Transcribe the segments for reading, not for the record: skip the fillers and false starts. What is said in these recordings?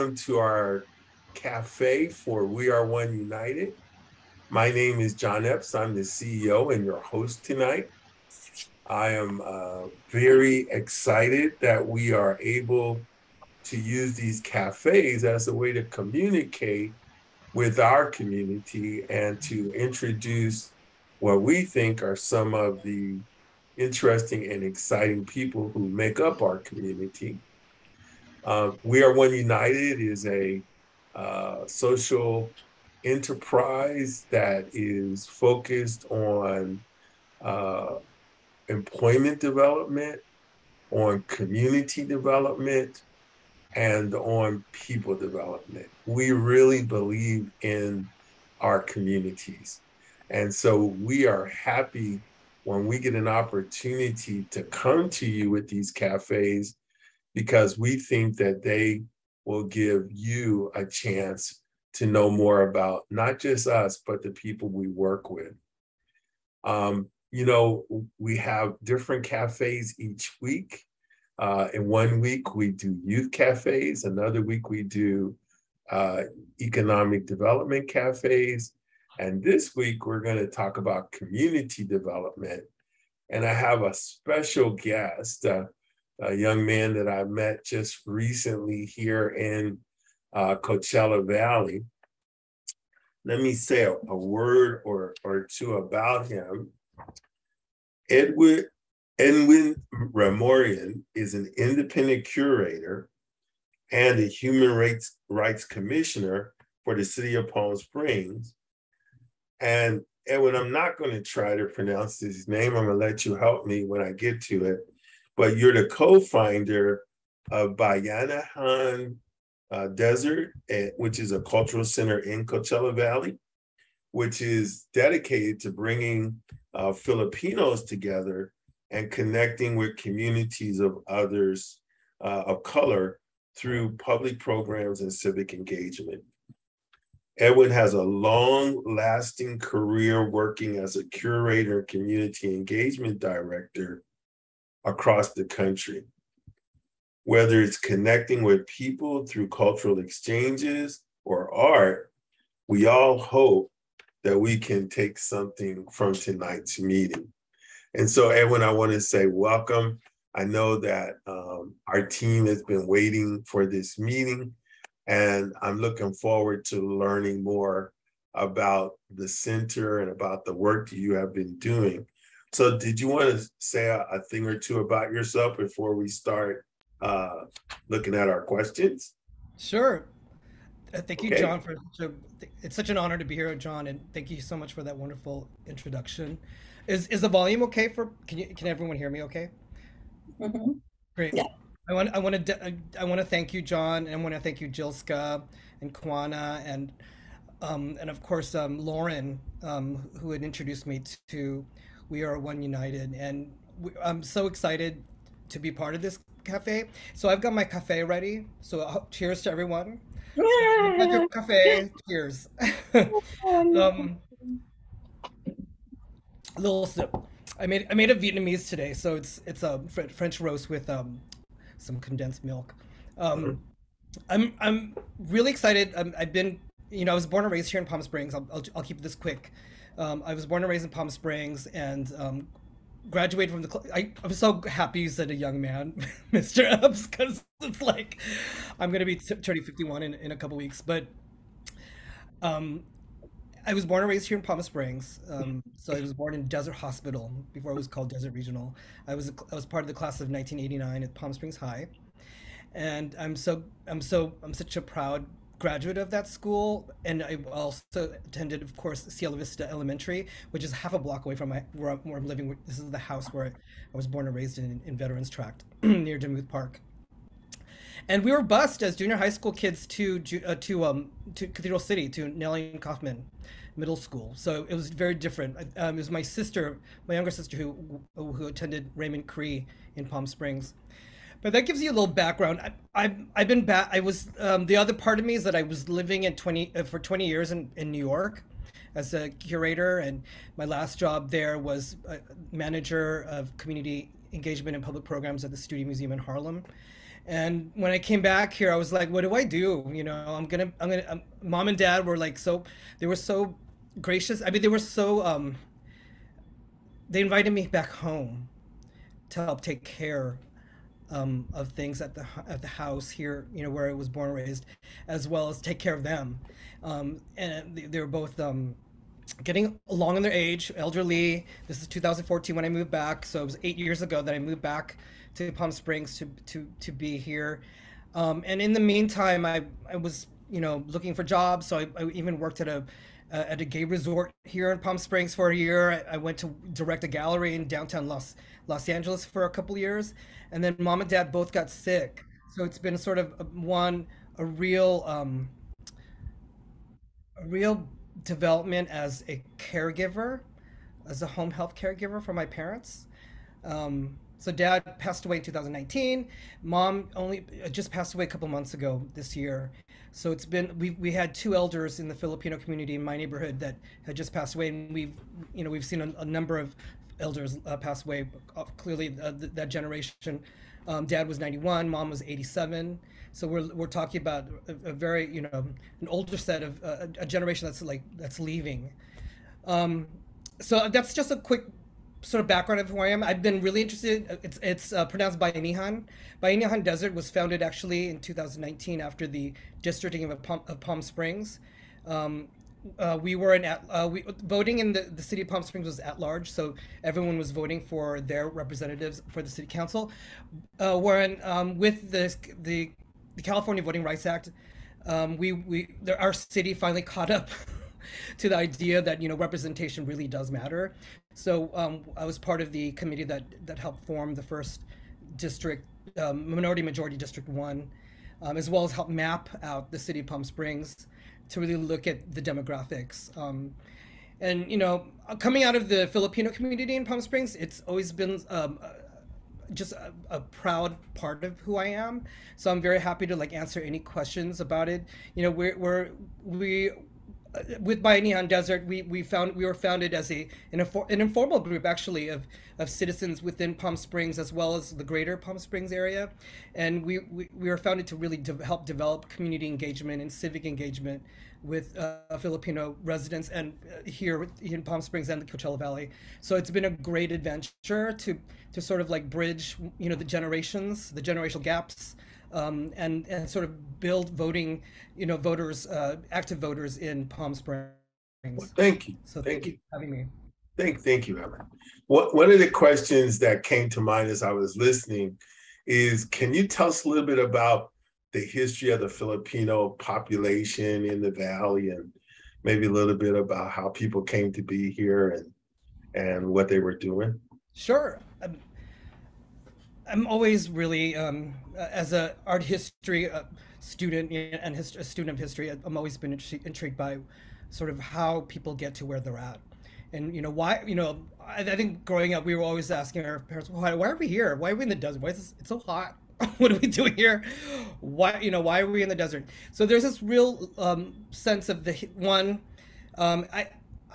Welcome to our cafe for We Are One United. My name is John Epps. I'm the CEO and your host tonight. I am very excited that we are able to use these cafes as a way to communicate with our community and to introduce what we think are some of the interesting and exciting people who make up our community. We Are One United is a social enterprise that is focused on employment development, on community development, and on people development. We really believe in our communities. And so we are happy when we get an opportunity to come to you with these cafes, because we think that they will give you a chance to know more about not just us, but the people we work with. You know, we have different cafes each week. In one week, we do youth cafes. Another week, we do economic development cafes. And this week, we're gonna talk about community development. And I have a special guest, a young man that I met just recently here in Coachella Valley. Let me say a word or two about him. Edwin Ramoran is an independent curator and a human rights commissioner for the city of Palm Springs. And Edwin, I'm not going to try to pronounce his name. I'm going to let you help me when I get to it. But you're the co-founder of Bayanihan Desert, which is a cultural center in Coachella Valley, which is dedicated to bringing Filipinos together and connecting with communities of others of color through public programs and civic engagement. Edwin has a long-lasting career working as a curator and community engagement director across the country. Whether it's connecting with people through cultural exchanges or art, we all hope that we can take something from tonight's meeting. And so, Edwin, I want to say welcome. I know that our team has been waiting for this meeting, and I'm looking forward to learning more about the center and about the work that you have been doing. So did you want to say a thing or two about yourself before we start looking at our questions? Sure. Thank you, okay. John, for it's such an honor to be here, John, and thank you so much for that wonderful introduction. Is the volume okay? Can everyone hear me okay? Mm-hmm. Great. Yeah. I want to thank you, John, and I want to thank you, Jilska and Kwana, and of course Lauren, who had introduced me to We Are One United, and I'm so excited to be part of this cafe. So I've got my cafe ready. So cheers to everyone. Yeah. Cafe, cheers. A little sip. I made a Vietnamese today, so it's a French roast with some condensed milk. I'm really excited. I've been, you know, I was born and raised here in Palm Springs. I'll keep this quick. I was born and raised in Palm Springs and graduated from the, I'm so happy you said a young man, Mr. Epps, because it's like, I'm going to be turning 51 in a couple weeks, but I was born and raised here in Palm Springs. So I was born in Desert Hospital before it was called Desert Regional. I was part of the class of 1989 at Palm Springs High. And I'm such a proud graduate of that school, and I also attended, of course, Sierra Vista Elementary, which is half a block away from where I'm living. This is the house where I was born and raised in Veterans Tract near Demuth Park. And we were bused as junior high school kids to Cathedral City, to Nellie and Kaufman Middle School. So it was very different. It was my sister, my younger sister, who attended Raymond Cree in Palm Springs. But that gives you a little background. I've been back. I was the other part of me is that I was living for 20 years in New York as a curator, and my last job there was a manager of community engagement and public programs at the Studio Museum in Harlem. And when I came back here, I was like, what do I do? You know, mom and dad were like, they were so gracious. I mean, they were so, they invited me back home to help take care of things at the house here, you know, where I was born and raised, as well as take care of them. And they were both getting along in their age, elderly. This is 2014 when I moved back. So it was 8 years ago that I moved back to Palm Springs to be here. And in the meantime, I was, you know, looking for jobs. So I even worked at a gay resort here in Palm Springs for a year. I went to direct a gallery in downtown Los Angeles for a couple years. And then mom and dad both got sick. So it's been sort of a real development as a caregiver, as a home health caregiver for my parents. So dad passed away in 2019. Mom only just passed away a couple months ago this year. So it's been, we had two elders in the Filipino community in my neighborhood that had just passed away, and we've, you know, we've seen a number of elders pass away. Clearly, that generation. Dad was 91, mom was 87. So we're talking about a very, you know, an older set of a generation that's leaving. So that's just a quick sort of background of who I am. I've been really interested. It's pronounced Bayanihan. Bayanihan Desert was founded actually in 2019 after the districting of Palm Springs. We were voting in the city of Palm Springs was at large, so everyone was voting for their representatives for the city council. With the California Voting Rights Act, our city finally caught up to the idea that, you know, representation really does matter. So I was part of the committee that helped form the first district, minority majority District One, as well as help map out the city of Palm Springs to really look at the demographics. And, you know, coming out of the Filipino community in Palm Springs, it's always been just a proud part of who I am. So I'm very happy to like answer any questions about it. You know, with Bayanihan Desert, we were founded as an informal group actually of citizens within Palm Springs as well as the greater Palm Springs area, and we were founded to really help develop community engagement and civic engagement with Filipino residents and here in Palm Springs and the Coachella Valley. So it's been a great adventure to sort of like bridge, you know, the generational gaps. And sort of build voting, you know, voters, active voters in Palm Springs. Well, thank you. So thank you for having me. Thank you, Evan. One of the questions that came to mind as I was listening is, can you tell us a little bit about the history of the Filipino population in the Valley, and maybe a little bit about how people came to be here and what they were doing? Sure. I'm always really, as a art history student and a student of history, I'm always been intrigued by sort of how people get to where they're at. And, you know, why, you know, I think growing up, we were always asking our parents, why are we here? Why are we in the desert? Why is this, it's so hot? What are we doing here? Why, you know, why are we in the desert? So there's this real sense of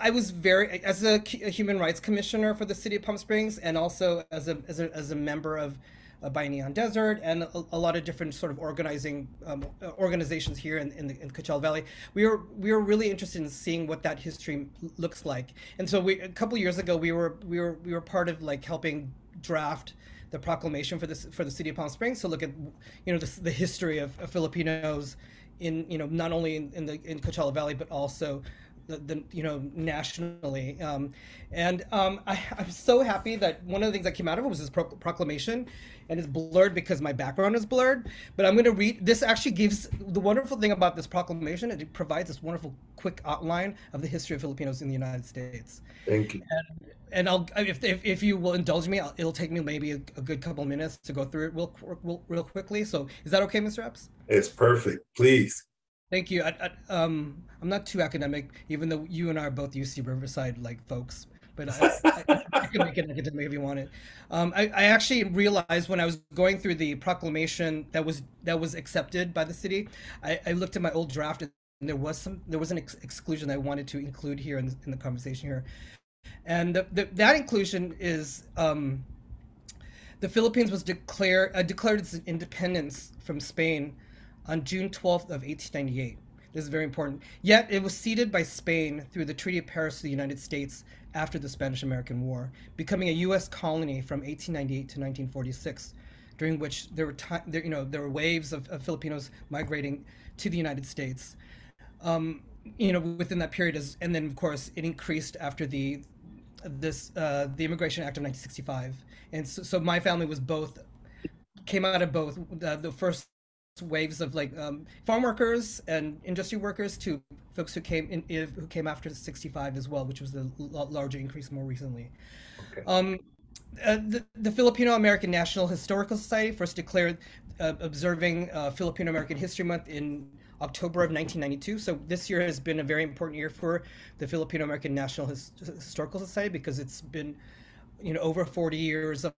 I was very, as a human rights commissioner for the city of Palm Springs, and also as a member of Bayanihan Desert and a lot of different sort of organizations here in Coachella Valley. We were really interested in seeing what that history looks like. And so a couple years ago, we were part of like helping draft the proclamation for the city of Palm Springs. So look at, you know, the history of Filipinos in, you know, not only in Coachella Valley, but also you know, nationally. I'm so happy that one of the things that came out of it was this proclamation, and it's blurred because my background is blurred, but I'm gonna read, this actually gives, the wonderful thing about this proclamation, it provides this wonderful quick outline of the history of Filipinos in the United States. Thank you. And I'll, if you will indulge me, it'll take me maybe a good couple minutes to go through it real quickly. So is that okay, Mr. Epps? It's perfect, please. Thank you. I'm not too academic, even though you and I are both UC Riverside like folks, but I can make it academic if you want it. I actually realized when I was going through the proclamation that was accepted by the city, I looked at my old draft, and there was an exclusion I wanted to include here in the conversation here, and that inclusion is The Philippines was declared its independence from Spain on June 12th of 1898. This is very important. Yet it was ceded by Spain through the Treaty of Paris to the United States after the Spanish-American War, becoming a U.S. colony from 1898 to 1946, during which there were waves of Filipinos migrating to the United States. Within that period, and then of course it increased after the Immigration Act of 1965. And so my family was came out of both the first waves of farm workers and industry workers to folks who came after 65 as well, which was the larger increase more recently. Okay. The Filipino American National Historical Society first declared observing Filipino American History Month in October of 1992. So this year has been a very important year for the Filipino American National Historical Society, because it's been, over 40 years of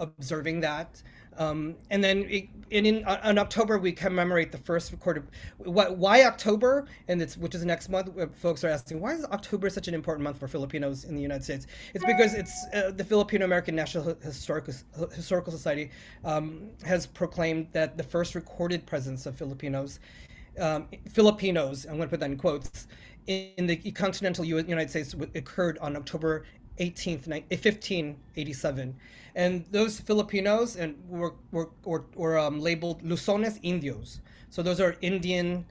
observing that. And then in October, we commemorate the first recorded. Why October? And which is next month. Folks are asking, why is October such an important month for Filipinos in the United States? It's because it's the Filipino American National Historical Society has proclaimed that the first recorded presence of Filipinos, I'm going to put that in quotes, in the continental United States occurred on October 1587, and those Filipinos were labeled Luzones Indios. So those are Indian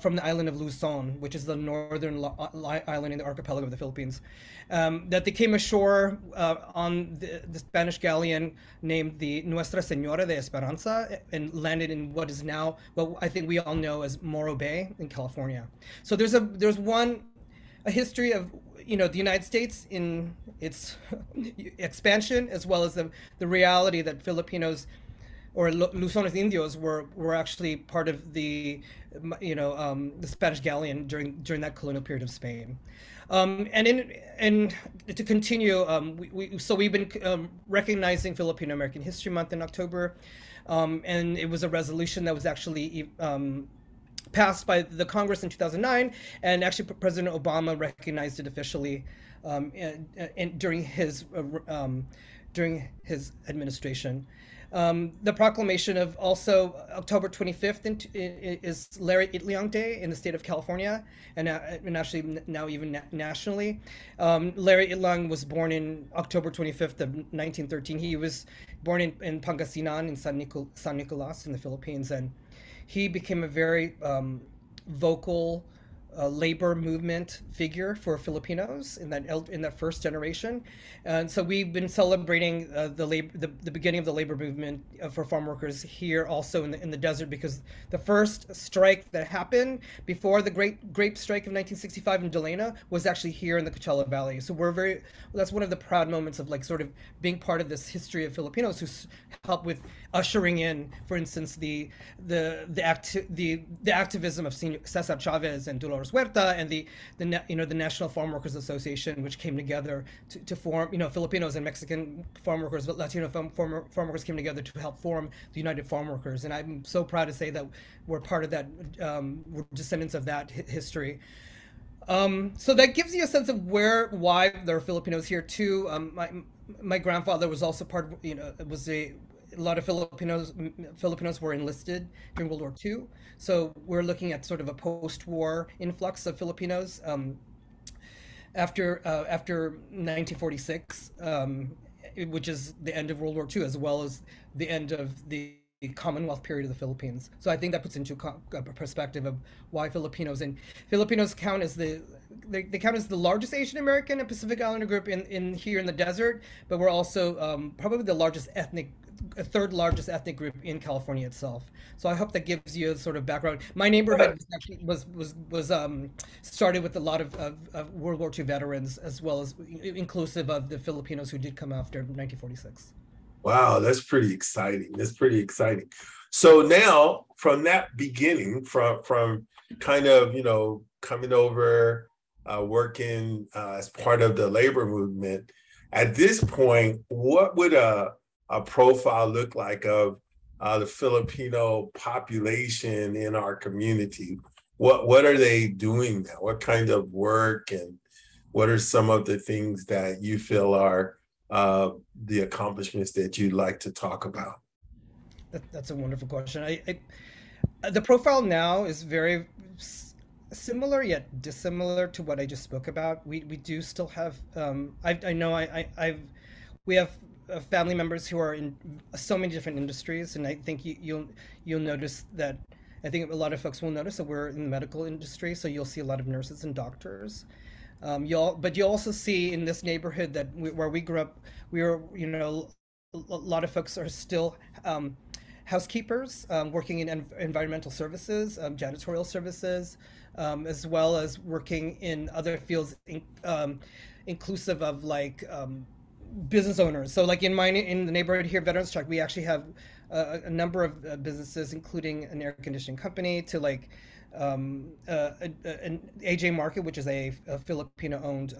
from the island of Luzon, which is the northern island in the archipelago of the Philippines. That they came ashore on the Spanish galleon named the Nuestra Señora de Esperanza and landed in what is now what I think we all know as Morro Bay in California. So there's a history of the United States in its expansion, as well as the reality that Filipinos or Luzones Indios were actually part of the Spanish galleon during that colonial period of Spain. And to continue, we've been recognizing Filipino American History Month in October, and it was a resolution that was actually passed by the Congress in 2009, and actually President Obama recognized it officially during his administration. The proclamation of also October 25th is Larry Itliong Day in the state of California, and actually now even nationally. Larry Itliong was born in October 25th of 1913. He was born in Pangasinan in San Nicolas in the Philippines, and he became a very vocal labor movement figure for Filipinos in that first generation, and so we've been celebrating the beginning of the labor movement for farm workers here also in the desert, because the first strike that happened before the Great Grape Strike of 1965 in Delana was actually here in the Coachella Valley. So that's one of the proud moments of sort of being part of this history of Filipinos who helped with ushering in, for instance, the activism of Cesar Chavez and Dolores Huerta and the National Farm Workers Association, which came together to form, Filipinos and Mexican farm workers, but Latino farm workers came together to help form the United Farm Workers. And I'm so proud to say that we're part of that, we're descendants of that history. So that gives you a sense of why there are Filipinos here too. My grandfather was also part of, a lot of Filipinos were enlisted during World War II. So we're looking at sort of a post-war influx of Filipinos after 1946, which is the end of World War II, as well as the end of the Commonwealth period of the Philippines. So I think that puts into perspective of why Filipinos count as the largest Asian American and Pacific Islander group here in the desert, but we're also probably the largest third largest ethnic group in California itself. So I hope that gives you a sort of background. My neighborhood actually was started with a lot of World War II veterans, as well as inclusive of the Filipinos who did come after 1946. Wow, that's pretty exciting. So now, from that beginning, from kind of, coming over, working as part of the labor movement, at this point, what would a profile look like of the Filipino population in our community? What are they doing now? What kind of work, and what are some of the things that you feel are the accomplishments that you'd like to talk about? That's a wonderful question. The profile now is very similar yet dissimilar to what I just spoke about. We do still have, we have family members who are in so many different industries, and I think you'll notice that, I think a lot of folks will notice that we're in the medical industry, so you'll see a lot of nurses and doctors. But you'll also see in this neighborhood that where we grew up, we were, you know, a lot of folks are still housekeepers working in environmental services, janitorial services, as well as working in other fields inclusive of like business owners. So like in the neighborhood here, Veterans Tract, we actually have a number of businesses, including an air conditioning company to like an AJ Market, which is a Filipino-owned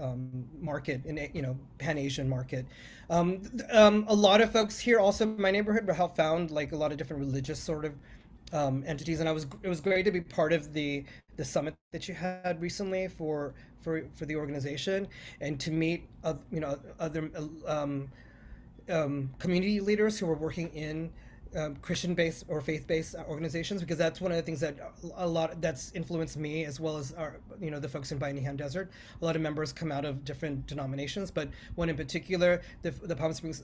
market, you know, Pan-Asian market. A lot of folks here, also in my neighborhood, were helped found like a lot of different religious sort of entities, and it was great to be part of the summit that you had recently for the organization, and to meet other community leaders who were working in Christian-based or faith-based organizations, because that's one of the things that that's influenced me, as well as our, you know, the folks in Bayanihan Desert. A lot of members come out of different denominations, but one in particular, the Palm Springs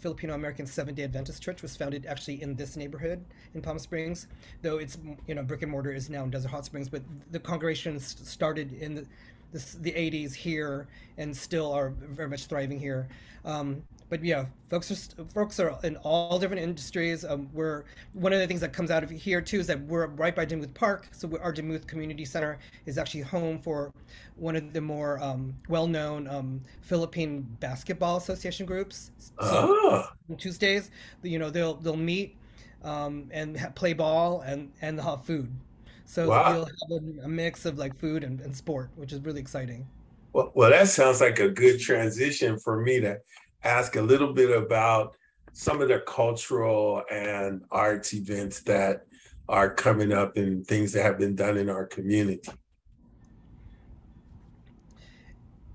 Filipino American Seventh-day Adventist Church was founded actually in this neighborhood in Palm Springs, though it's, you know, brick and mortar is now in Desert Hot Springs, but the congregation started in the 80s here and still are very much thriving here. But yeah, folks are in all different industries. We're one of the things that comes out of here too is that we're right by Demuth Park, so our Demuth Community Center is actually home for one of the more well-known Philippine basketball association groups. So on Tuesdays, you know, they'll meet and play ball and they'll have food. So we'll have a mix of like food and sport, which is really exciting. Well, that sounds like a good transition for me to ask a little bit about some of the cultural and arts events that are coming up and things that have been done in our community.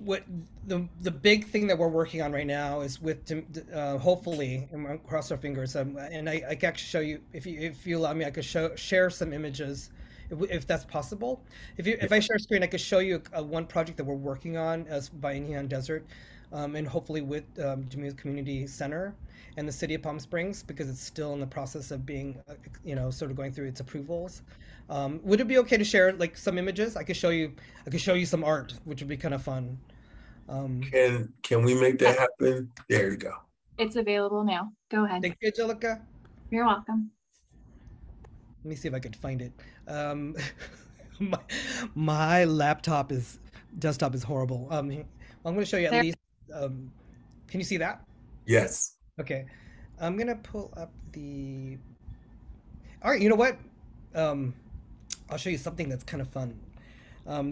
What the big thing that we're working on right now is with hopefully, and cross our fingers, and I can actually show you if you allow me, I could share some images if that's possible. If I share a screen, I could show you one project that we're working on as Bayanihan Desert. And hopefully with Demuth Community Center and the City of Palm Springs, because it's still in the process of being, you know, sort of going through its approvals. Would it be okay to share like some images? I could show you some art, which would be kind of fun. Can we make that happen? There you go. It's available now. Go ahead. Thank you, Angelica. You're welcome. Let me see if I could find it. My desktop is horrible. I'm going to show you at least. Can you see that? Yes. Okay. I'm going to pull up the. All right. You know what? I'll show you something that's kind of fun.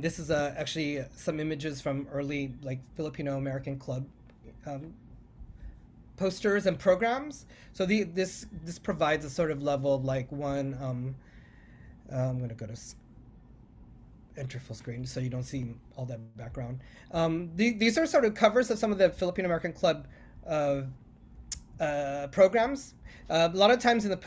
This is actually some images from early like Filipino American Club posters and programs. So this provides a sort of level of like one. I'm going to go to. Enter full screen so you don't see all that background. These are sort of covers of some of the Filipino American Club programs. A lot of times in the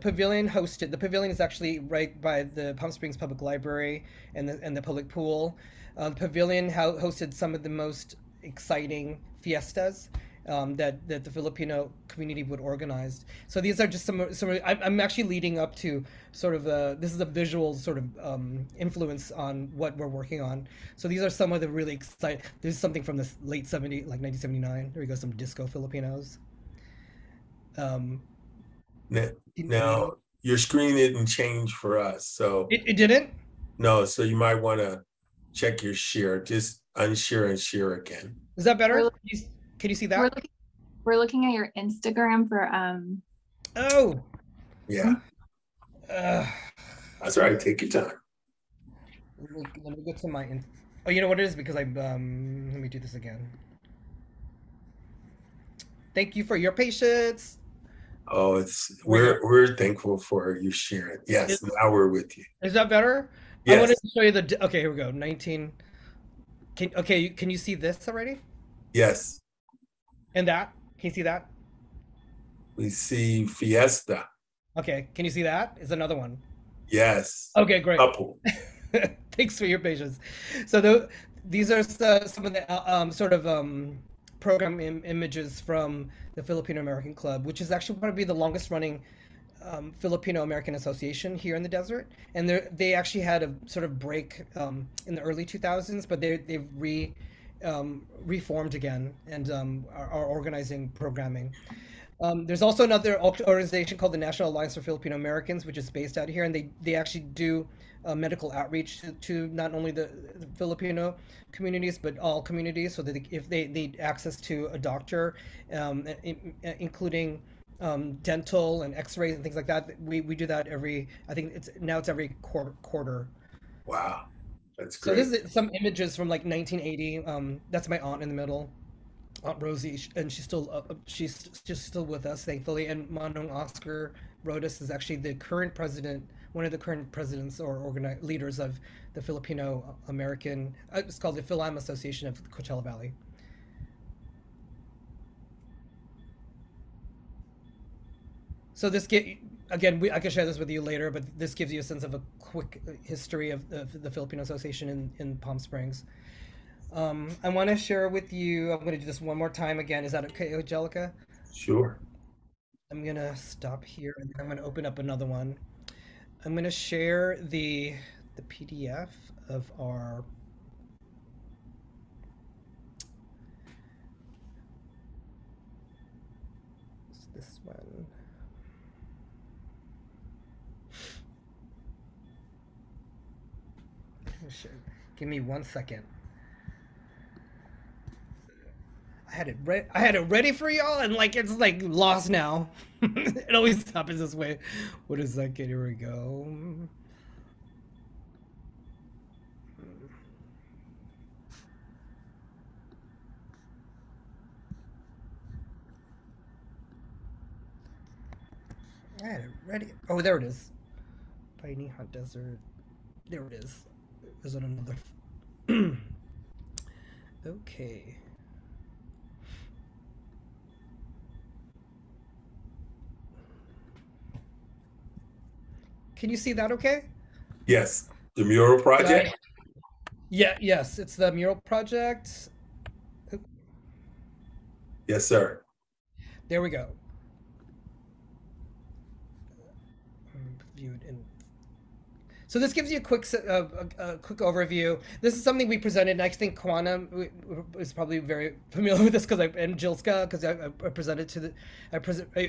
pavilion hosted. The pavilion is actually right by the Palm Springs Public Library and the public pool. The pavilion hosted some of the most exciting fiestas that the Filipino community would organize. So these are just some I'm actually leading up to sort of this is a visual sort of influence on what we're working on. So these are some of the really exciting, there's something from the late 70s, like 1979, there we go, some disco Filipinos. Now your screen didn't change for us, so. It didn't? No, so you might wanna check your share, just unshare and share again. Is that better? Can you see that? We're looking at your Instagram for Oh. Yeah. That's all right. Take your time. Let me go to my. Oh, you know what it is because I Let me do this again. Thank you for your patience. Oh, we're thankful for you sharing. Yes, now we're with you. Is that better? Yes. I wanted to show you the. Okay, here we go. 19. Can you see this already? Yes. And that? Can you see that? We see Fiesta. Okay, can you see that? It's another one. Yes. Okay, great. Couple. Thanks for your patience. So these are some of the program images from the Filipino American Club, which is actually probably the longest running Filipino American association here in the desert. And they actually had a sort of break in the early 2000s, but they've reformed again and are organizing programming. There's also another organization called the National Alliance for Filipino Americans, which is based out here, and they actually do medical outreach to not only the Filipino communities, but all communities, so that if they need access to a doctor, including dental and x-rays and things like that, we do that every, I think it's every quarter. Wow, that's great. So this is some images from like 1980. That's my aunt in the middle. Aunt Rosie, and she's still with us, thankfully. And Manong Oscar Rodas is actually the current president, one of the current presidents or leaders of the Filipino American. It's called the Philam Association of Coachella Valley. So this again, I can share this with you later, but this gives you a sense of a quick history of the Filipino Association in Palm Springs. I want to share with you, I'm going to do this one more time again. Is that okay, Angelica? Sure. I'm going to stop here and I'm going to open up another one. I'm going to share the PDF of our this one. Give me 1 second. I had it ready for y'all, and like it's like lost now. It always happens this way. What is that? Okay, here we go. I had it ready. Oh, there it is. Bayanihan Desert. There it is. Is it another? Okay. Can you see that okay? Yes, the mural project. Yes, it's the mural project. Yes, sir. There we go. So this gives you a quick overview. This is something we presented, and I think Kwana is probably very familiar with this, because and Jilska, because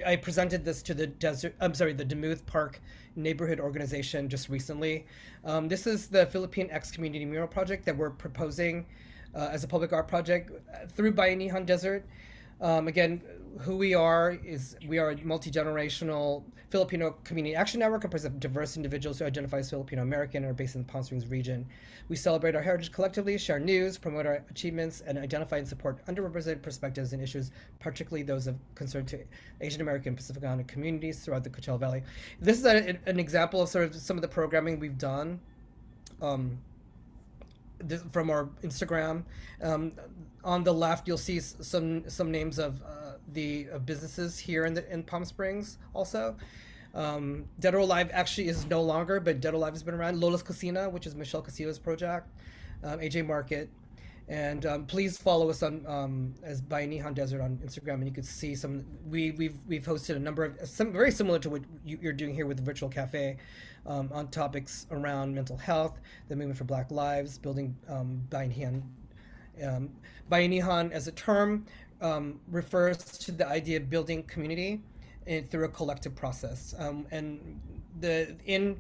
I presented this to the the Demuth Park neighborhood organization just recently. This is the Philippine X Community Mural Project that we're proposing as a public art project through Bayanihan Desert. Again, who we are is we are a multi-generational Filipino community action network comprised of diverse individuals who identify as Filipino American and are based in the Palm Springs region. We celebrate our heritage collectively, share news, promote our achievements, and identify and support underrepresented perspectives and issues, particularly those of concern to Asian American and Pacific Islander communities throughout the Coachella Valley. This is an example of sort of some of the programming we've done from our Instagram. On the left, you'll see some names of businesses here in Palm Springs. Also, Dead or Alive actually is no longer, but Dead or Alive has been around. Lola's Casino, which is Michelle Casillas' project, AJ Market, and please follow us on as Bayanihan Desert on Instagram, and you can see some. We've hosted a number of some very similar to what you're doing here with the Virtual Cafe, on topics around mental health, the movement for Black Lives, building Bayanihan. Bayanihan as a term refers to the idea of building community through a collective process. And in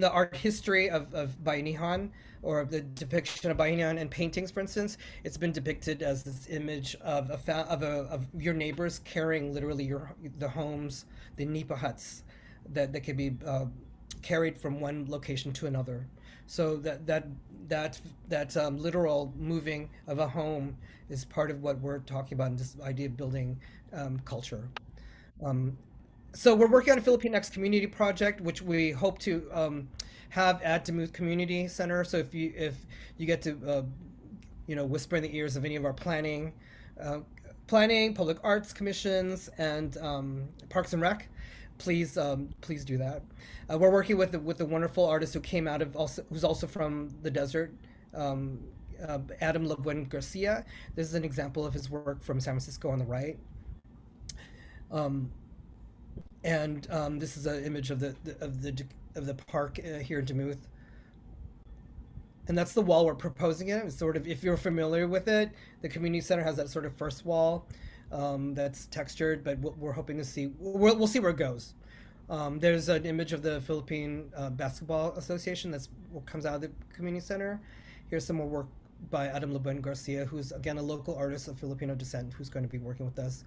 the art history of Bayanihan, or the depiction of Bayanihan in paintings, for instance, it's been depicted as this image of your neighbors carrying literally the homes, the nipa huts that could be carried from one location to another. So that literal moving of a home is part of what we're talking about in this idea of building culture. So we're working on a Filipinx community project, which we hope to have at Demuth Community Center. So if you get to whisper in the ears of any of our planning planning, public arts commissions, and Parks and Rec, please please do that. We're working with the wonderful artist who came out of also, who's also from the desert, Adam Leguen Garcia. This is an example of his work from San Francisco on the right. This is an image of the park here in Demuth. And that's the wall we're proposing it. It's sort of, if you're familiar with it, the community center has that sort of first wall that's textured, but we're hoping to see, we'll see where it goes. There's an image of the Philippine Basketball Association that's what comes out of the community center. Here's some more work by Adam Leguen Garcia, who's again a local artist of Filipino descent who's going to be working with us.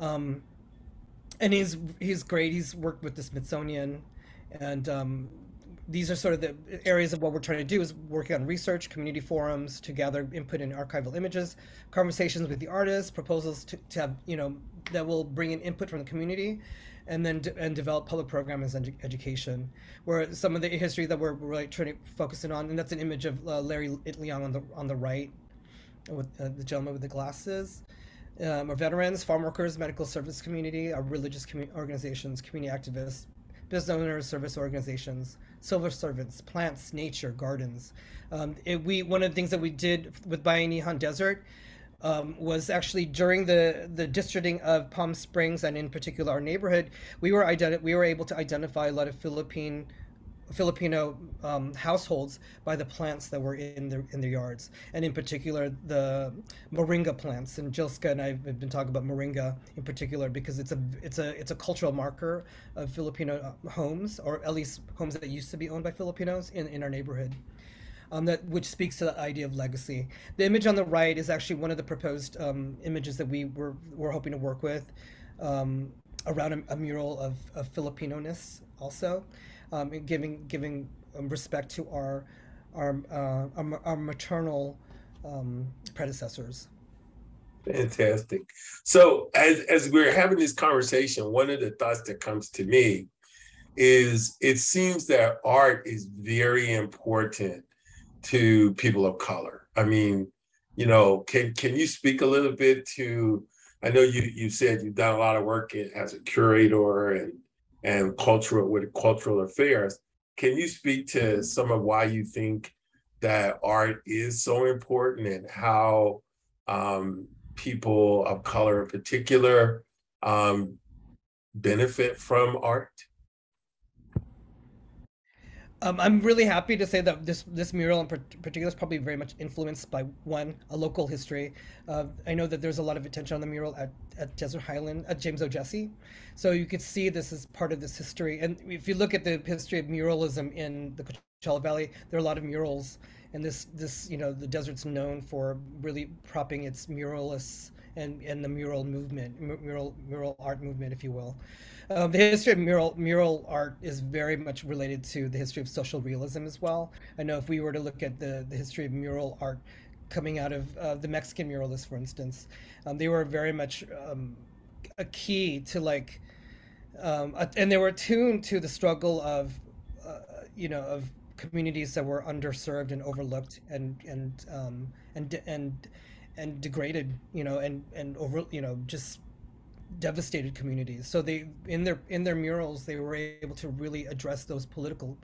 And he's great. He's worked with the Smithsonian, and these are sort of the areas of what we're trying to do is working on research, community forums to gather input in archival images, conversations with the artists, proposals to have, you know, that will bring in input from the community, and then develop public programs and education, where some of the history that we're really trying to focus in on, and that's an image of Larry Itliong on the right, with the gentleman with the glasses. Our veterans, farm workers, medical service community, our religious organizations, community activists, business owners, service organizations, silver servants, plants, nature, gardens. One of the things that we did with Bayanihan Desert was actually during the districting of Palm Springs, and in particular our neighborhood, we were able to identify a lot of Filipino households by the plants that were in their yards, and in particular the moringa plants. And Jilska and I have been talking about moringa in particular because it's a cultural marker of Filipino homes, or at least homes that used to be owned by Filipinos in our neighborhood. Which speaks to the idea of legacy. The image on the right is actually one of the proposed images that we're hoping to work with around a mural of Filipino-ness also. Giving respect to our maternal predecessors. Fantastic. So as we're having this conversation, one of the thoughts that comes to me is it seems that art is very important to people of color. I mean, you know, can you speak a little bit to, I know you said you've done a lot of work as a curator and cultural affairs. Can you speak to some of why you think that art is so important, and how people of color in particular benefit from art? I'm really happy to say that this mural in particular is probably very much influenced by a local history. I know that there's a lot of attention on the mural at Desert Highland, at James O'Jesse. So you could see this is part of this history. And if you look at the history of muralism in the Coachella Valley, there are a lot of murals. And this you know, the desert's known for really propping its muralists and the mural movement, mural art movement, if you will. The history of mural art is very much related to the history of social realism as well. I know if we were to look at the history of mural art coming out of the Mexican muralists, for instance, they were very much a key to and they were attuned to the struggle of, you know, of communities that were underserved and overlooked and degraded, you know, and over, you know, just devastated communities. So they in their murals they were able to really address those political,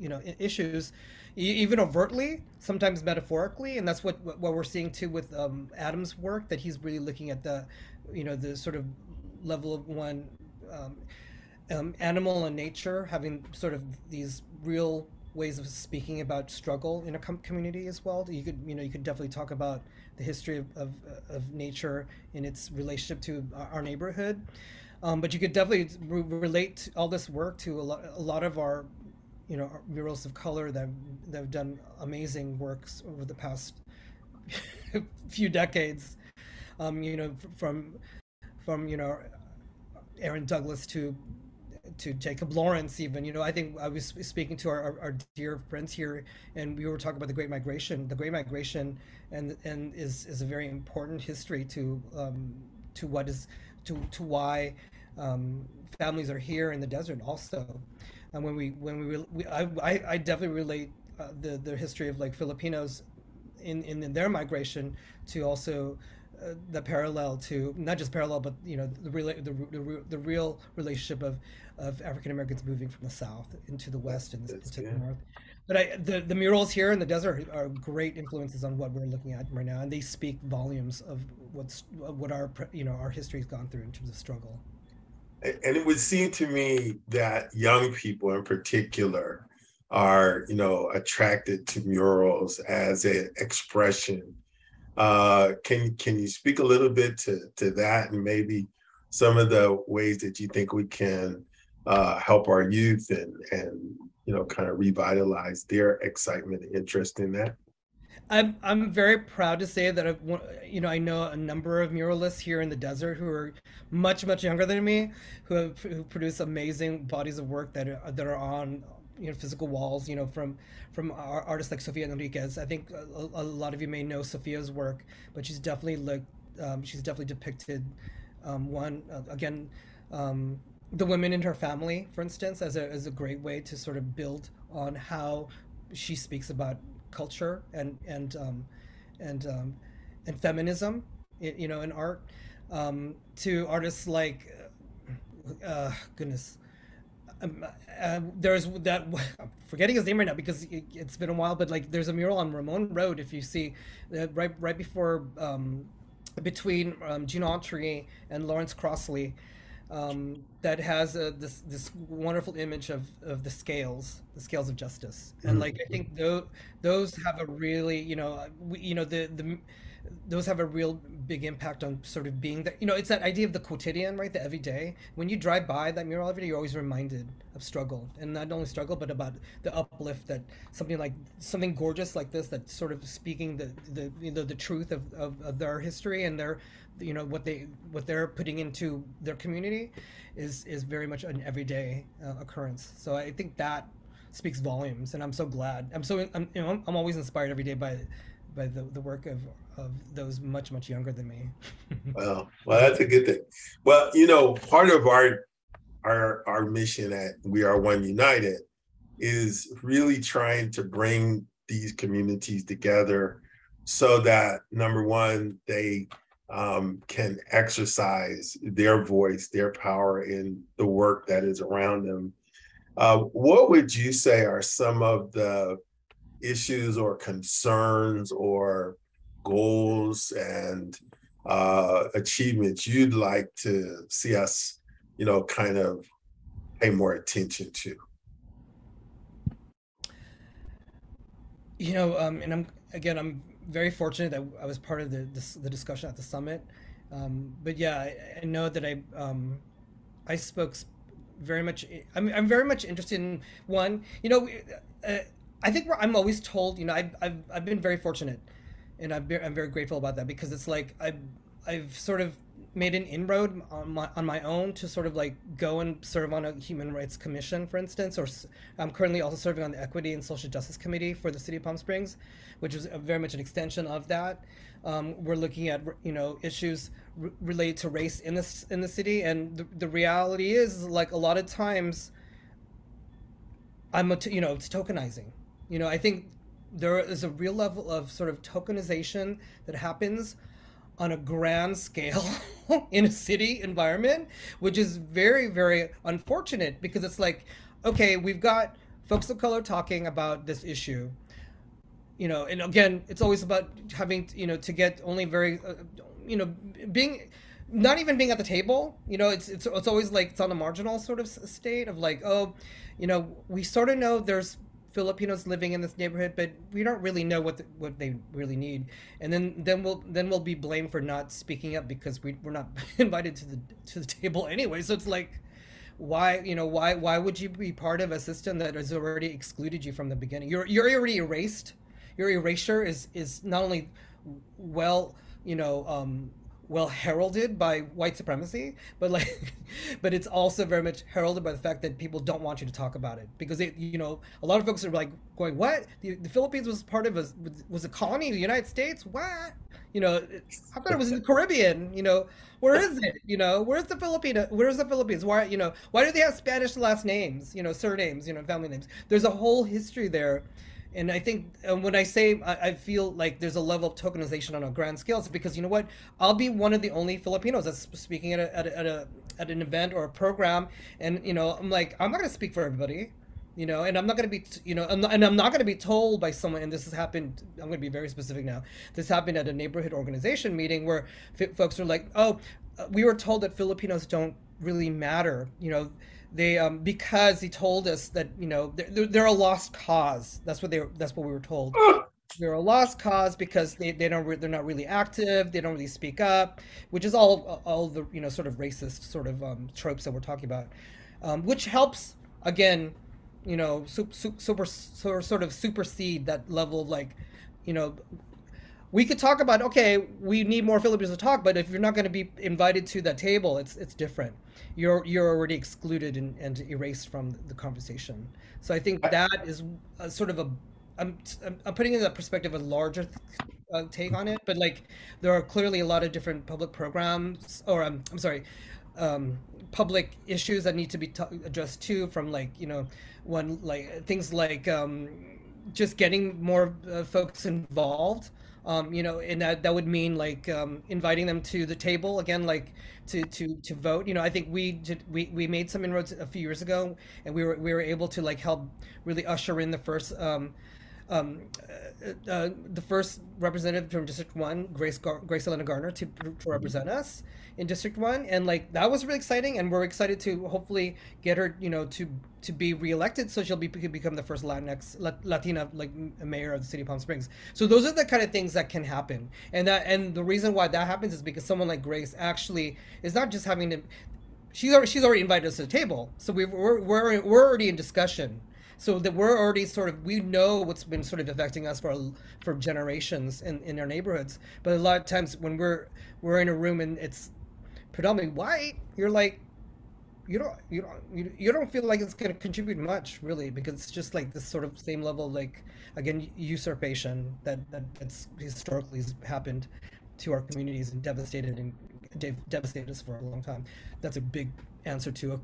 you know, issues, even overtly, sometimes metaphorically, and that's what we're seeing too with Adam's work, that he's really looking at the, you know, the sort of level of one animal and nature having sort of these real ways of speaking about struggle in a community as well. You could definitely talk about the history of nature in its relationship to our neighborhood, but you could definitely relate all this work to a lot of our, you know, our murals of color that have done amazing works over the past few decades. You know, from you know, Aaron Douglas to Jacob Lawrence, even, you know, I think I was speaking to our dear friends here, and we were talking about the Great Migration. The Great Migration and is a very important history to what is to why families are here in the desert also. And I definitely relate the history of like Filipinos in their migration to also the parallel to, not just parallel, but you know, the real relationship of African Americans moving from the South into the West and into the North. But the murals here in the desert are great influences on what we're looking at right now, and they speak volumes of what our, you know, our history's gone through in terms of struggle. And it would seem to me that young people in particular are, you know, attracted to murals as an expression. Can you speak a little bit to that, and maybe some of the ways that you think we can help our youth and you know, kind of revitalize their excitement and interest in that? I'm very proud to say that I know a number of muralists here in the desert who are much younger than me, who produce amazing bodies of work that are on, you know, physical walls, you know, from artists like Sofia Enriquez. I think a lot of you may know Sofia's work, but she's definitely depicted the women in her family, for instance, as a great way to sort of build on how she speaks about culture and feminism, you know, in art. To artists like there's that, I'm forgetting his name right now because it's been a while, but like there's a mural on Ramon Road, if you see, right before between Gene Autry and Lawrence Crossley, that has this wonderful image of the scales of justice. Mm-hmm. And like I think those have a really, you know, those have a real big impact on sort of being that, you know, it's that idea of the quotidian, right? The everyday. When you drive by that mural every day, you're always reminded of struggle, and not only struggle, but about the uplift that something gorgeous like this, that's sort of speaking the you know, the truth of their history and their, you know, what they're putting into their community is very much an everyday occurrence. So I think that speaks volumes, and I'm so glad. I'm always inspired every day by the work of those much younger than me. well, that's a good thing. Well, you know, part of our mission at We Are One United is really trying to bring these communities together so that, number one, they can exercise their voice, their power in the work that is around them. What would you say are some of the issues or concerns or goals and achievements you'd like to see us, you know, kind of pay more attention to? You know, and I'm very fortunate that I was part of the discussion at the summit. But yeah, I know that I spoke very much. I'm very much interested in one. You know, I think I'm always told, you know, I've been very fortunate, and I'm very grateful about that, because it's like I've sort of made an inroad on my own to sort of like go and serve on a human rights commission, for instance, or I'm currently also serving on the Equity and Social Justice Committee for the City of Palm Springs, which is very much an extension of that. We're looking at, you know, issues related to race in the city, and the reality is, like, a lot of times you know, it's tokenizing. You know, I think there is a real level of sort of tokenization that happens on a grand scale in a city environment, which is very, very unfortunate, because it's like, okay, we've got folks of color talking about this issue, you know, and again, it's always about having, you know, to get only very, you know, being, not even being at the table, you know, it's always like, it's on a marginal sort of state of like, oh, you know, we sort of know there's Filipinos living in this neighborhood, but we don't really know what they really need, and then we'll be blamed for not speaking up because we're not invited to the table anyway. So it's like, why would you be part of a system that has already excluded you from the beginning? You're already erased. Your erasure is not only well heralded by white supremacy, but it's also very much heralded by the fact that people don't want you to talk about it, because it, you know, a lot of folks are like going, what? The Philippines was part of a colony of the United States? What? You know, I thought it was in the Caribbean. You know, where is it? You know, where's the Philippines? Why, you know, why do they have Spanish last names? You know, surnames, you know, family names. There's a whole history there. And I think when I say I feel like there's a level of tokenization on a grand scale, it's because, you know what, I'll be one of the only Filipinos that's speaking at an event or a program. And, you know, I'm like, I'm not going to speak for everybody, you know, and I'm not going to be, you know, I'm not going to be told by someone, and this has happened, I'm going to be very specific now. This happened at a neighborhood organization meeting where folks are like, oh, we were told that Filipinos don't really matter, you know, they because he told us that, you know, they're a lost cause. That's what we were told. They're a lost cause because they're not really active, they don't really speak up, which is all the, you know, sort of racist sort of tropes that we're talking about, which helps, again, you know, sort of supersede that level of, like, you know, we could talk about, okay, we need more Filipinos to talk, but if you're not going to be invited to that table, it's different. You're already excluded and erased from the conversation. So I think that is a sort of a, I'm putting in that perspective a larger take on it, but like there are clearly a lot of different public programs, or I'm sorry, public issues that need to be addressed too, from, like, you know, one, like things like just getting more folks involved. You know, and that would mean, like, inviting them to the table again, like to vote. You know, I think we made some inroads a few years ago, and we were able to, like, help really usher in the first representative from District One, Grace Elena Garner, to represent us in District One, and, like, that was really exciting. And we're excited to hopefully get her, you know, to be reelected, so she'll become the first Latina, like, mayor of the city of Palm Springs. So those are the kind of things that can happen, and the reason why that happens is because someone like Grace actually is not just having to. She's already invited us to the table, so we're already in discussion. So that we're already sort of, we know what's been sort of affecting us for generations in our neighborhoods. But a lot of times when we're in a room and it's predominantly white, you're like, you don't feel like it's going to contribute much, really, because it's just like this sort of same level of, like, again, usurpation that's historically happened to our communities and devastated us for a long time. That's a big answer to a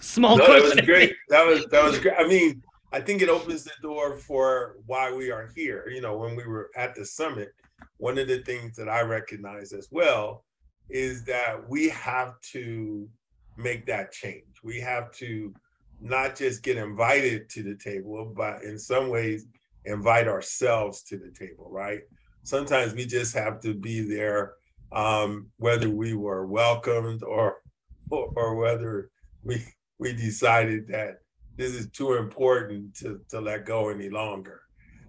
small question. That was great. That was great. I mean, I think it opens the door for why we are here. You know, when we were at the summit, one of the things that I recognized as well is that we have to make that change. We have to not just get invited to the table, but in some ways invite ourselves to the table, right? Sometimes we just have to be there, whether we were welcomed or whether we decided that this is too important to let go any longer.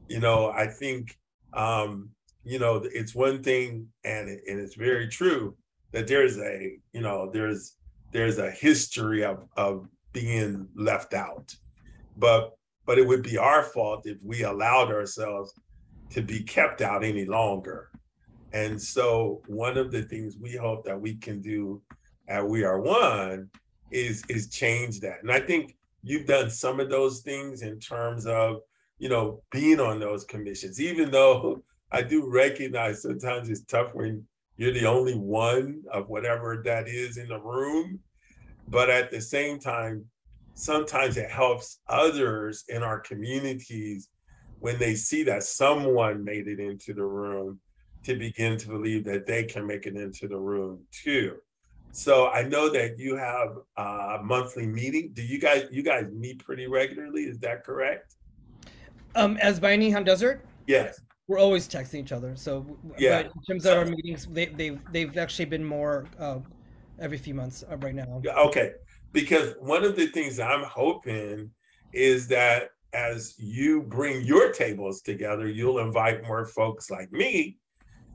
You know, I think, you know, it's one thing, and it's very true that there's a, you know, there's a history of being left out, but it would be our fault if we allowed ourselves to be kept out any longer. And so one of the things we hope that we can do at We Are One is change that. And I think you've done some of those things in terms of, you know, being on those commissions, even though I do recognize sometimes it's tough when you're the only one of whatever that is in the room. But at the same time, sometimes it helps others in our communities when they see that someone made it into the room to begin to believe that they can make it into the room too. So I know that you have a monthly meeting. Do you guys meet pretty regularly? Is that correct? As Bayanihan Desert? Yes. We're always texting each other. So yeah. In terms of our meetings, they've actually been more every few months right now. Okay, because one of the things I'm hoping is that as you bring your tables together, you'll invite more folks like me,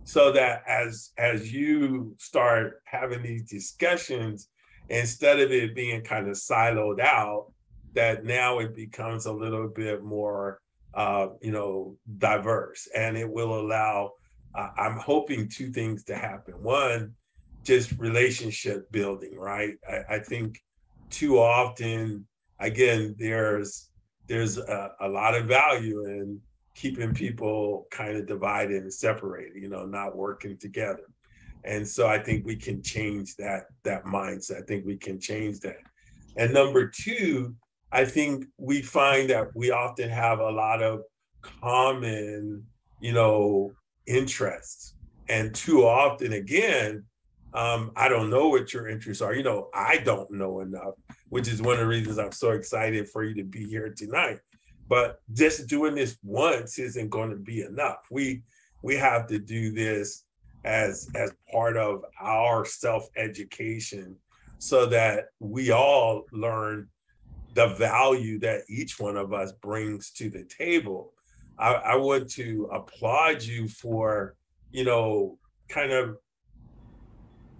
so that as you start having these discussions, instead of it being kind of siloed out, that now it becomes a little bit more, you know, diverse. And it will allow, I'm hoping, two things to happen. One, just relationship building, right? I think too often, again, there's a lot of value in keeping people kind of divided and separated, you know, not working together. And so I think we can change that mindset. I think we can change that. And number two, I think we find that we often have a lot of common, you know, interests. And too often, again, I don't know what your interests are. You know, I don't know enough, which is one of the reasons I'm so excited for you to be here tonight. But just doing this once isn't going to be enough. We have to do this as part of our self-education so that we all learn the value that each one of us brings to the table. I want to applaud you for, you know, kind of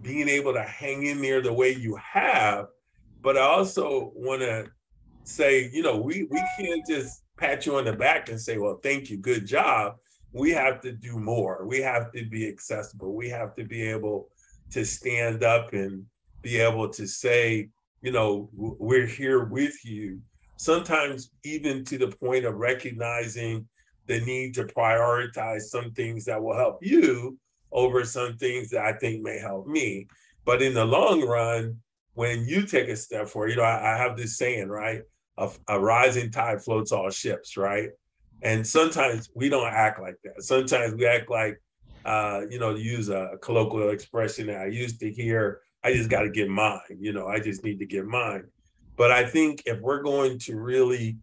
being able to hang in there the way you have, but I also want to say, you know, we can't just pat you on the back and say, well, thank you, good job. We have to do more. We have to be accessible. We have to be able to stand up and be able to say, you know, we're here with you. Sometimes even to the point of recognizing the need to prioritize some things that will help you over some things that I think may help me. But in the long run, when you take a step forward, you know, I have this saying, right? A rising tide floats all ships, right? And sometimes we don't act like that. Sometimes we act like, you know, to use a colloquial expression that I used to hear, I just got to get mine, you know, I just need to get mine. But I think if we're going to really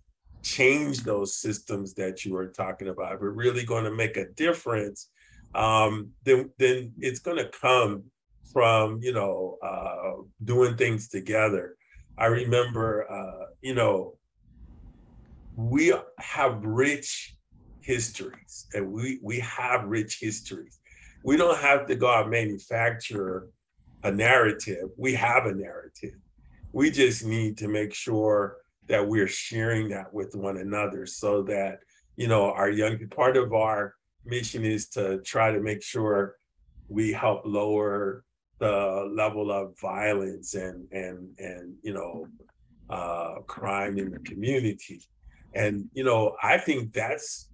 change those systems that you were talking about, if we're really going to make a difference, then it's going to come from, you know, doing things together. I remember, you know, we have rich histories, and we have rich histories. We don't have to go out and manufacture a narrative. We have a narrative. We just need to make sure that we're sharing that with one another so that, you know, our young, part of our mission is to try to make sure we help lower the level of violence and you know, crime in the community. And, you know, I think that's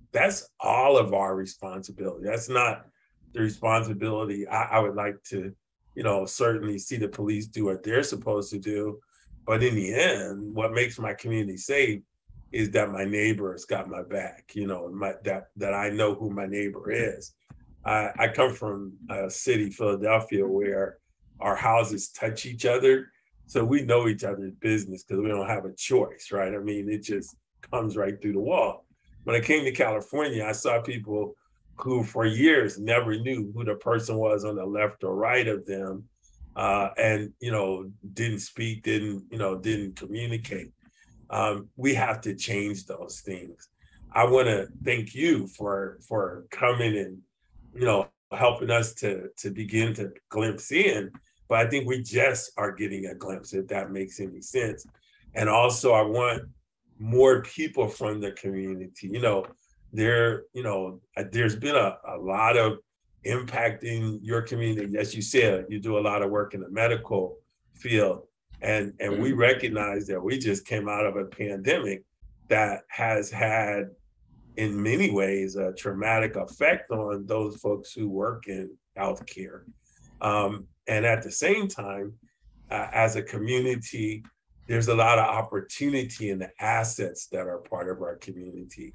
all of our responsibility. That's not the responsibility. I would like to, you know, certainly see the police do what they're supposed to do. But in the end, what makes my community safe is that my neighbor has got my back, you know, that I know who my neighbor is. I come from a city, Philadelphia, where our houses touch each other. So we know each other's business because we don't have a choice, right? I mean, it just comes right through the wall. When I came to California, I saw people who for years never knew who the person was on the left or right of them, and, you know, didn't speak, didn't communicate. We have to change those things. I want to thank you for coming and, you know, helping us to begin to glimpse in, but I think we just are getting a glimpse, if that makes any sense. And also I want more people from the community. You know, there's been a lot of impact in your community. As you said, you do a lot of work in the medical field. And we recognize that we just came out of a pandemic that has had, in many ways, a traumatic effect on those folks who work in healthcare. And at the same time, as a community, there's a lot of opportunity in the assets that are part of our community.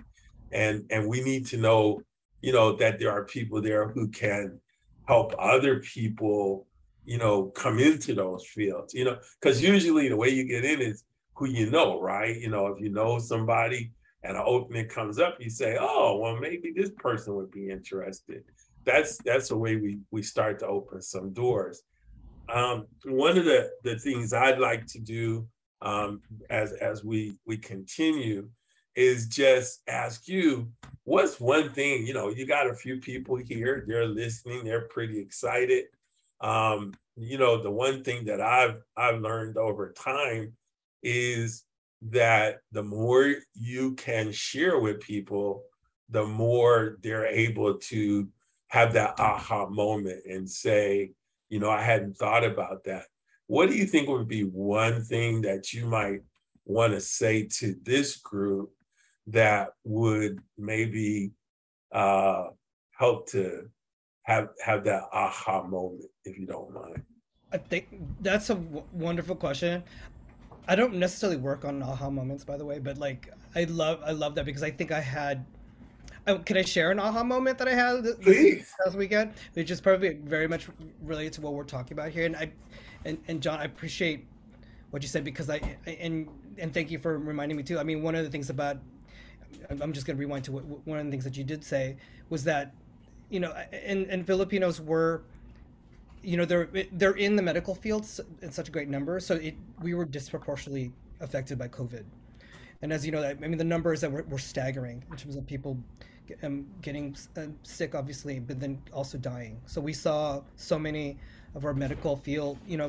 And we need to know, you know, that there are people there who can help other people, you know, come into those fields, you know, because usually the way you get in is who you know, right? You know, if you know somebody and an opening comes up, you say, oh, well, maybe this person would be interested. That's a way we start to open some doors. One of the things I'd like to do as we continue is just ask you, what's one thing, you know, you got a few people here, they're listening, they're pretty excited. You know, the one thing that I've learned over time is that the more you can share with people, the more they're able to have that aha moment and say, you know, I hadn't thought about that. What do you think would be one thing that you might want to say to this group that would maybe help to have that aha moment, if you don't mind? I think that's a wonderful question. I don't necessarily work on aha moments, by the way, but like I love that because I think I had Can I share an aha moment that I had this last weekend? Which is probably very much related to what we're talking about here. And John, I appreciate what you said, because and thank you for reminding me too. I mean, one of the things about, I'm just going to rewind to one of the things that you did say was that, you know, and Filipinos were, you know, they're in the medical fields in such a great number. So we were disproportionately affected by COVID. And as you know, I mean, the numbers that were staggering in terms of people getting sick, obviously, but then also dying. So we saw so many of our medical field, you know,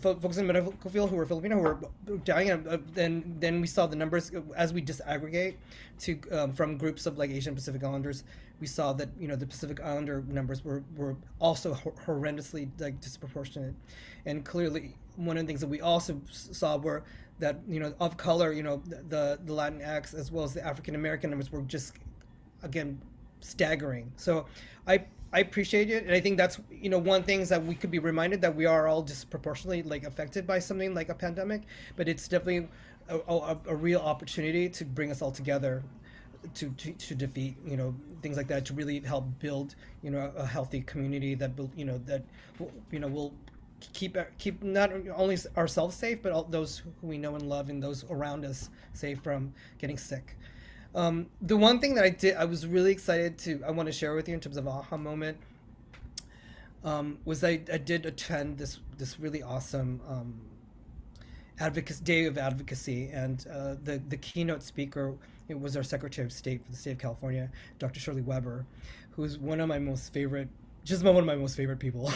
folks in the medical field who were Filipino who were dying. And then we saw the numbers as we disaggregate to from groups of like Asian Pacific Islanders. We saw that, you know, the Pacific Islander numbers were also horrendously like disproportionate. And clearly, one of the things that we also saw were that, you know, of color, you know, the Latinx as well as the African American numbers were just, again, staggering. So I appreciate it, and I think that's, you know, one thing that we could be reminded that we are all disproportionately like affected by something like a pandemic, but it's definitely a real opportunity to bring us all together to defeat, you know, things like that, to really help build, you know, a healthy community that will keep not only ourselves safe, but all those who we know and love and those around us safe from getting sick. The one thing that I was really excited I want to share with you in terms of aha moment, was I did attend this really awesome day of advocacy, and the keynote speaker, it was our Secretary of State for the state of California, Dr. Shirley Weber, who is one of my most favorite people.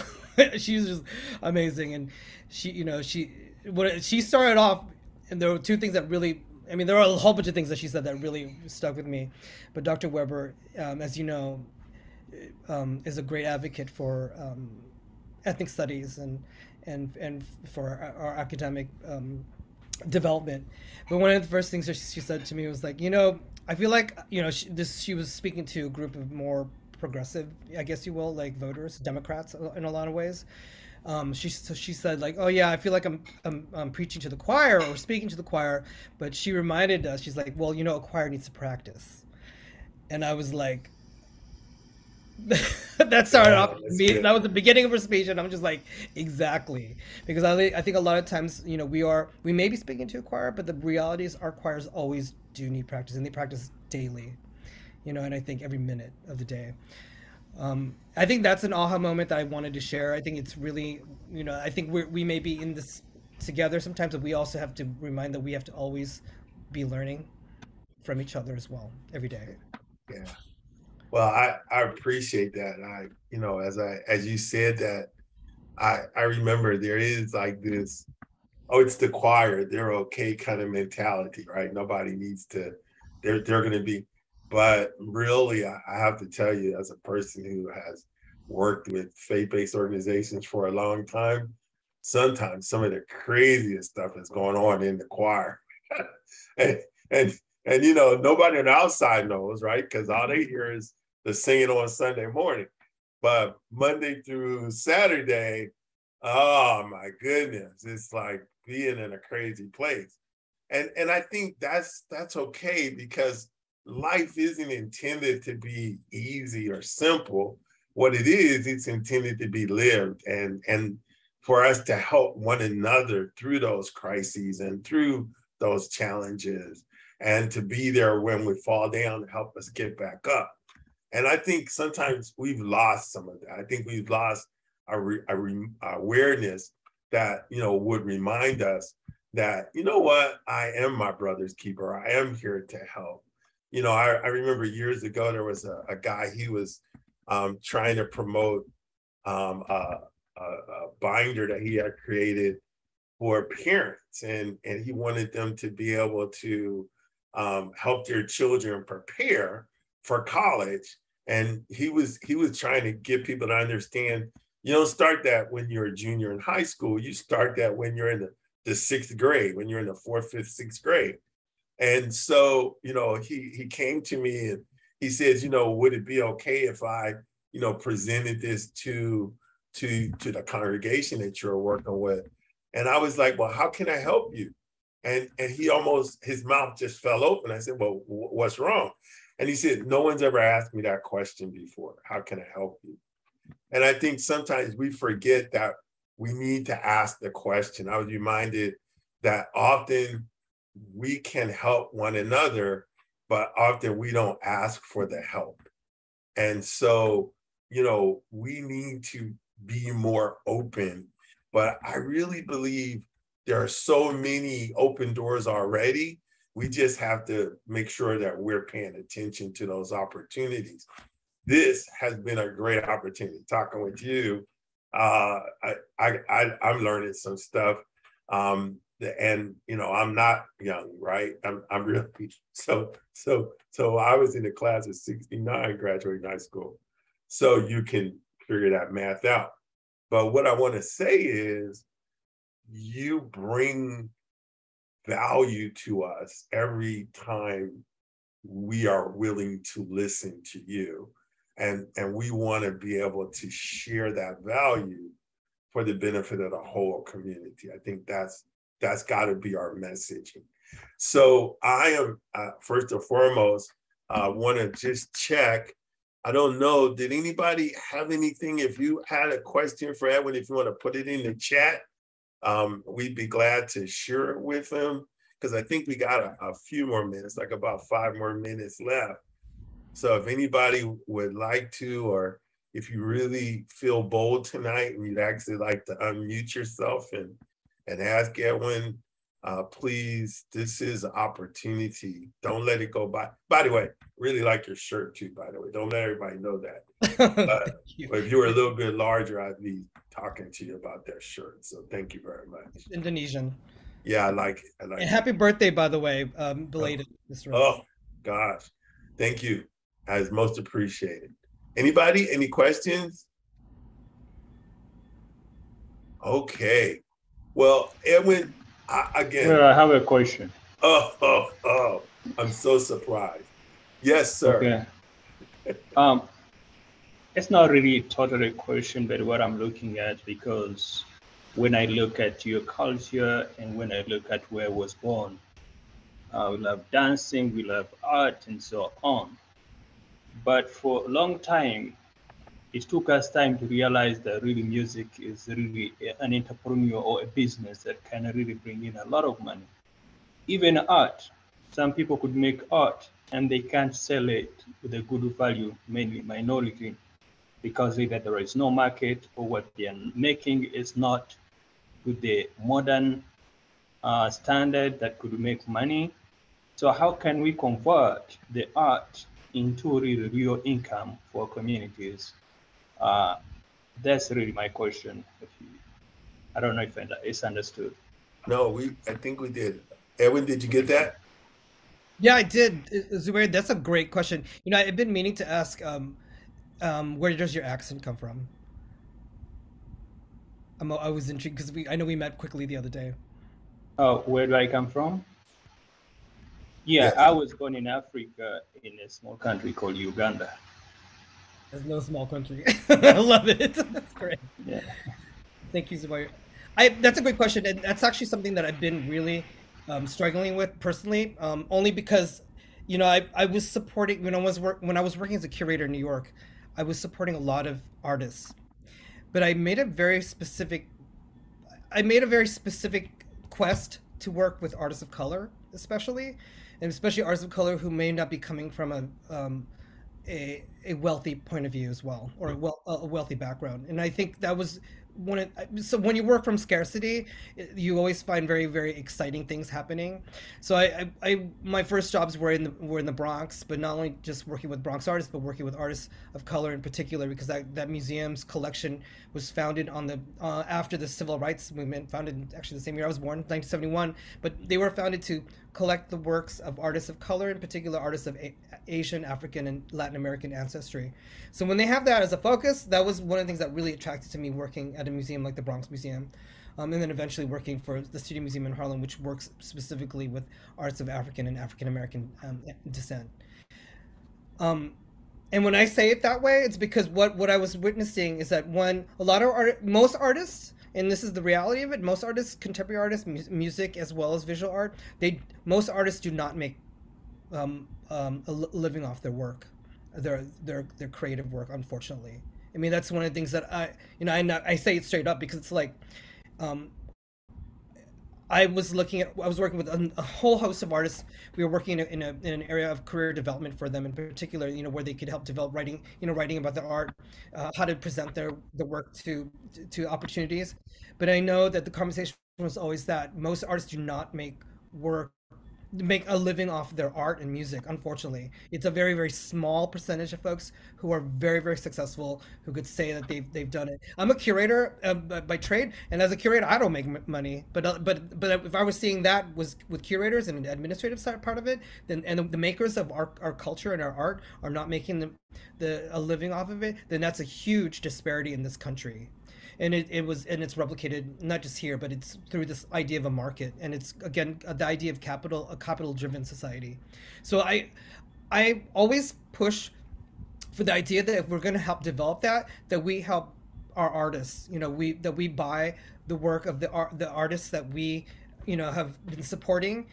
She's just amazing, and she started off, and there were two things that really. I mean, there are a whole bunch of things that she said that really stuck with me, but Dr. Weber, as you know, is a great advocate for ethnic studies and for our academic development. But one of the first things that she said to me was like, you know, I feel like, you know, she was speaking to a group of more progressive, I guess you will, like voters, Democrats in a lot of ways. She said like, oh yeah, I feel like I'm preaching to the choir or speaking to the choir, but she reminded us, she's like, well, you know, a choir needs to practice. And I was like, that started off with me. That was the beginning of her speech, and I'm just like, exactly, because I think a lot of times, you know, we may be speaking to a choir, but the reality is our choirs always do need practice, and they practice daily, you know, and I think every minute of the day. I think that's an aha moment that I wanted to share. I think it's really, you know, I think we may be in this together sometimes, but we also have to remind that we have to always be learning from each other as well, every day. Yeah. Well, I appreciate that. And I, you know, as you said that, I remember there is like this, oh, it's the choir, they're okay kind of mentality, right? Nobody needs to, they're going to be. But really, I have to tell you, as a person who has worked with faith-based organizations for a long time, sometimes some of the craziest stuff is going on in the choir. and you know, nobody on the outside knows, right? Because all they hear is the singing on Sunday morning. But Monday through Saturday, oh my goodness, it's like being in a crazy place. And I think that's okay, because life isn't intended to be easy or simple. What it is, it's intended to be lived, and for us to help one another through those crises and through those challenges, and to be there when we fall down to help us get back up. And I think sometimes we've lost some of that. I think we've lost our awareness that, you know, would remind us that, you know what, I am my brother's keeper. I am here to help. You know, I remember years ago, there was a guy, he was trying to promote a binder that he had created for parents. And he wanted them to be able to help their children prepare for college. And he was trying to get people to understand, you don't start that when you're a junior in high school. You start that when you're in the sixth grade, when you're in the fourth, fifth, sixth grade. And so, you know, he came to me and he says, you know, would it be okay if I, you know, presented this to the congregation that you're working with? And I was like, well, how can I help you? And he almost, his mouth just fell open. I said, well, what's wrong? And he said, no one's ever asked me that question before. How can I help you? And I think sometimes we forget that we need to ask the question. I was reminded that often we can help one another, but often we don't ask for the help. And so, you know, we need to be more open. But I really believe there are so many open doors already. We just have to make sure that we're paying attention to those opportunities. This has been a great opportunity talking with you. I'm learning some stuff. And you know, I'm not young, right? I'm really so I was in the class of 69 graduating high school. So you can figure that math out. But what I want to say is you bring value to us every time we are willing to listen to you. And we want to be able to share that value for the benefit of the whole community. I think that's got to be our messaging. So I am, first and foremost, want to just check. I don't know, did anybody have anything? If you had a question for Edwin, if you want to put it in the chat, we'd be glad to share it with him, because I think we got a few more minutes, like about 5 more minutes left. So if anybody would like to, or if you really feel bold tonight and you'd actually like to unmute yourself and ask Edwin, please, this is an opportunity. Don't let it go by. By the way, really like your shirt too, by the way. Don't let everybody know that. But if you were a little bit larger, I'd be talking to you about that shirt. So thank you very much. It's Indonesian. Yeah, I like it. I like and happy birthday, by the way, belated. Oh, gosh. Thank you. That is most appreciated. Anybody, any questions? Okay. Well, Edwin, again. Sir, I have a question. Oh, I'm so surprised. Yes, sir. Okay. It's not really totally a question, but what I'm looking at, because when I look at your culture and when I look at where I was born, we love dancing, we love art and so on. But for a long time, it took us time to realize that really music is really an entrepreneur or a business that can really bring in a lot of money. Even art, some people could make art and they can't sell it with a good value, mainly minority, because either there is no market or what they are making is not with the modern standard that could make money. So how can we convert the art into really real income for communities? That's really my question. I don't know if it's understood. No, I think we did. Edwin, did you get that? Yeah, I did. Zubair, that's a great question. You know, I've been meaning to ask, where does your accent come from? I was intrigued because I know we met quickly the other day. Oh, where do I come from? Yeah, yes. I was born in Africa in a small country called Uganda. There's no small country. I love it. That's great. Yeah. Thank you, Zubair. That's a great question. And that's actually something that I've been really struggling with personally, only because, you know, I was supporting, when I was working as a curator in New York, I was supporting a lot of artists, but I made a very specific quest to work with artists of color, especially artists of color who may not be coming from a wealthy point of view as well, or a wealthy background. And I think that was so when you work from scarcity, you always find very, very exciting things happening. So my first jobs were in the Bronx, but not only just working with Bronx artists, but working with artists of color in particular, because that museum's collection was founded on the after the civil rights movement, founded actually the same year I was born, 1971. But they were founded to collect the works of artists of color, in particular artists of Asian, African, and Latin American ancestry. So when they have that as a focus, that was one of the things that really attracted to me working at a museum like the Bronx Museum, and then eventually working for the Studio Museum in Harlem, which works specifically with arts of African and African American descent. And when I say it that way, it's because what I was witnessing is that most artists, and this is the reality of it, most artists, contemporary artists, music as well as visual art, most artists do not make living off their work, their creative work. Unfortunately, I mean, that's one of the things that I say it straight up, because it's like, I was working with a whole host of artists. We were working in an area of career development for them, in particular, where they could help develop writing, writing about their art, how to present their work to opportunities. But I know that the conversation was always that most artists do not make a living off their art and music. Unfortunately, it's a very, very small percentage of folks who are very, very successful, who could say that they've done it. I'm a curator by trade, and as a curator, I don't make money. But if I was seeing that was with curators and the administrative side part of it, then and the makers of our culture and our art are not making a living off of it, then that's a huge disparity in this country. And it's replicated not just here, but it's through this idea of a market, and it's again the idea of capital, a capital-driven society. So I always push for the idea that if we're going to help develop that we help our artists. We buy the work of the artists that we have been supporting.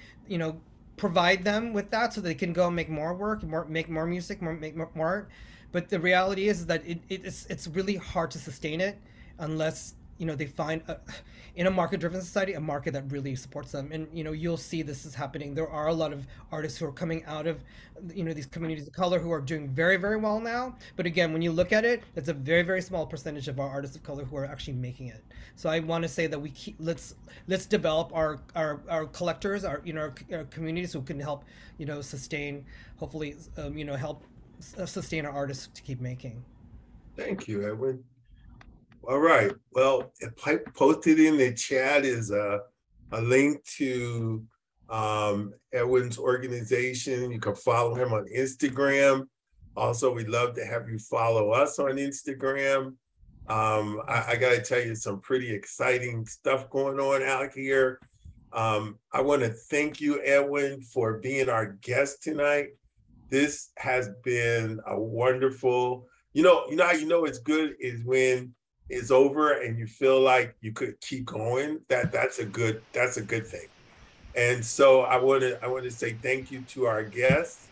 Provide them with that so they can go and make more work, make more music, make more art. But the reality is that it's really hard to sustain it, unless they find in a market-driven society a market that really supports them. And you'll see this is happening. There are a lot of artists who are coming out of these communities of color who are doing very, very well now. But again, when you look at it, it's a very, very small percentage of our artists of color who are actually making it. So I want to say that let's develop our collectors, our communities who can help sustain, hopefully help sustain our artists to keep making. Thank you, Edwin. All right, well, posted in the chat is a link to Edwin's organization. You can follow him on Instagram. Also, we'd love to have you follow us on Instagram. I gotta tell you, some pretty exciting stuff going on out here. I wanna thank you, Edwin, for being our guest tonight. This has been a wonderful, how you know it's good is when it's over and you feel like you could keep going. That's a good thing. And so I want to say thank you to our guests.